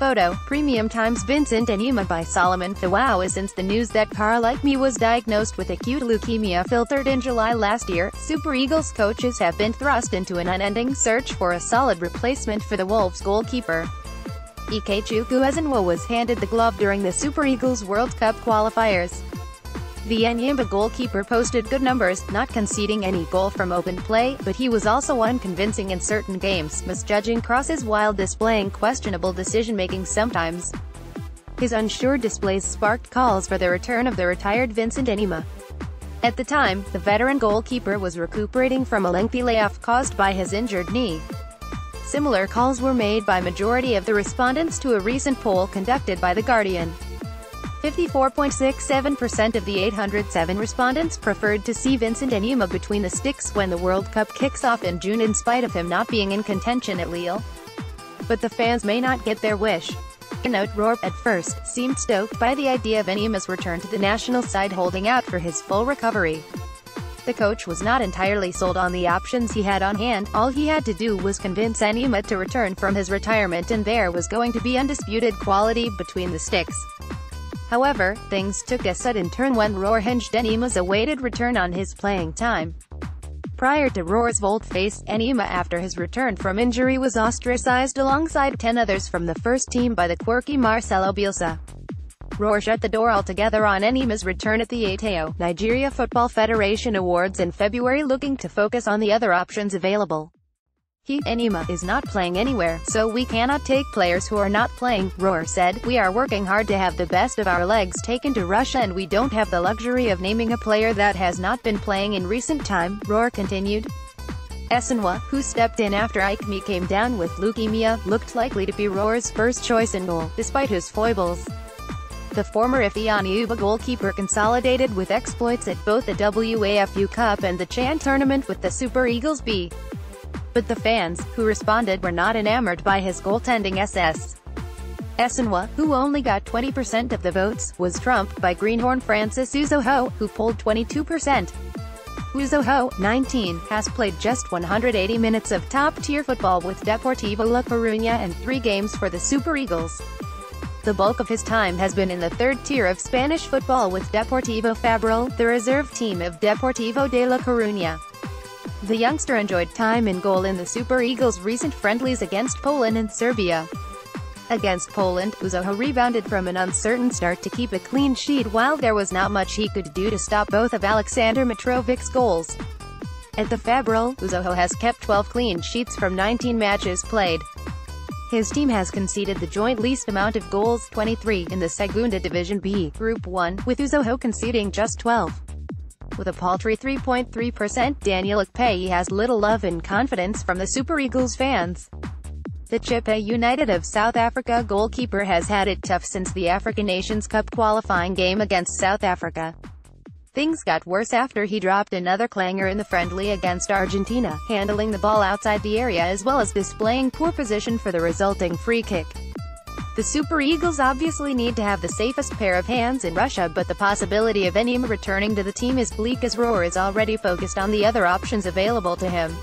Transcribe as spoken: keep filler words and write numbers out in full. Photo, Premium Times. Vincent Enyeama by Solomon Thawau. Since the news that Carl Ikeme was diagnosed with acute leukemia filtered in July last year, Super Eagles coaches have been thrust into an unending search for a solid replacement for the Wolves goalkeeper. Ikechukwu Ezenwa was handed the glove during the Super Eagles World Cup qualifiers. The Enyimba goalkeeper posted good numbers, not conceding any goal from open play, but he was also unconvincing in certain games, misjudging crosses while displaying questionable decision-making sometimes. His unsure displays sparked calls for the return of the retired Vincent Enyeama. At the time, the veteran goalkeeper was recuperating from a lengthy layoff caused by his injured knee. Similar calls were made by majority of the respondents to a recent poll conducted by The Guardian. fifty-four point six seven percent of the eight hundred seven respondents preferred to see Vincent Enyeama between the sticks when the World Cup kicks off in June, in spite of him not being in contention at Lille. But the fans may not get their wish. Gernot Rohr, at first, seemed stoked by the idea of Enyeama's return to the national side, holding out for his full recovery. The coach was not entirely sold on the options he had on hand. All he had to do was convince Enyeama to return from his retirement, and there was going to be undisputed quality between the sticks. However, things took a sudden turn when Rohr hinged Enyeama's awaited return on his playing time. Prior to Rohr's volte-face, Enyeama, after his return from injury, was ostracized alongside ten others from the first team by the quirky Marcelo Bielsa. Rohr shut the door altogether on Enyeama's return at the A T O, Nigeria Football Federation Awards in February, looking to focus on the other options available. He, Enyeama, is not playing anywhere, so we cannot take players who are not playing, Rohr said. We are working hard to have the best of our legs taken to Russia, and we don't have the luxury of naming a player that has not been playing in recent time, Rohr continued. Ezenwa, who stepped in after Ikeme came down with leukemia, looked likely to be Rohr's first choice in goal, despite his foibles. The former Enyimba goalkeeper consolidated with exploits at both the W A F U Cup and the Chan tournament with the Super Eagles B. But the fans, who responded, were not enamored by his goaltending S S. Ezenwa, who only got twenty percent of the votes, was trumped by Greenhorn Francis Uzoho, who polled twenty-two percent. Uzoho, nineteen, has played just one hundred eighty minutes of top-tier football with Deportivo La Coruña and three games for the Super Eagles. The bulk of his time has been in the third tier of Spanish football with Deportivo Fabril, the reserve team of Deportivo de La Coruña. The youngster enjoyed time in goal in the Super Eagles' recent friendlies against Poland and Serbia. Against Poland, Uzoho rebounded from an uncertain start to keep a clean sheet, while there was not much he could do to stop both of Alexander Mitrovic's goals. At the Fabril, Uzoho has kept twelve clean sheets from nineteen matches played. His team has conceded the joint least amount of goals, twenty-three, in the Segunda Division B, Group one, with Uzoho conceding just twelve. With a paltry three point three percent, Daniel Akpey has little love and confidence from the Super Eagles fans. The Chippa United of South Africa goalkeeper has had it tough since the African Nations Cup qualifying game against South Africa. Things got worse after he dropped another clanger in the friendly against Argentina, handling the ball outside the area as well as displaying poor position for the resulting free kick. The Super Eagles obviously need to have the safest pair of hands in Russia, but the possibility of Enyeama returning to the team is bleak as Rohr is already focused on the other options available to him.